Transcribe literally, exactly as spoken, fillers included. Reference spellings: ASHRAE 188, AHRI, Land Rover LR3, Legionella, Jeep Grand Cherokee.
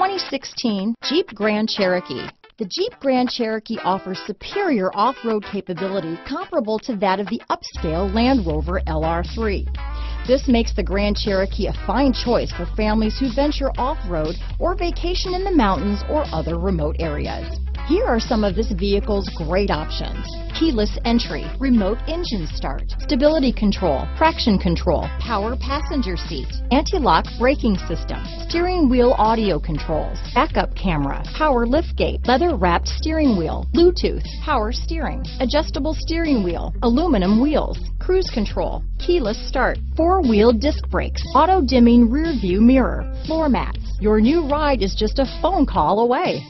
twenty sixteen Jeep Grand Cherokee. The Jeep Grand Cherokee offers superior off-road capability comparable to that of the upscale Land Rover L R three. This makes the Grand Cherokee a fine choice for families who venture off-road or vacation in the mountains or other remote areas. Here are some of this vehicle's great options: keyless entry, remote engine start, stability control, traction control, power passenger seat, anti-lock braking system, steering wheel audio controls, backup camera, power liftgate, leather-wrapped steering wheel, Bluetooth, power steering, adjustable steering wheel, aluminum wheels, cruise control, keyless start, four-wheel disc brakes, auto-dimming rear view mirror, floor mats. Your new ride is just a phone call away.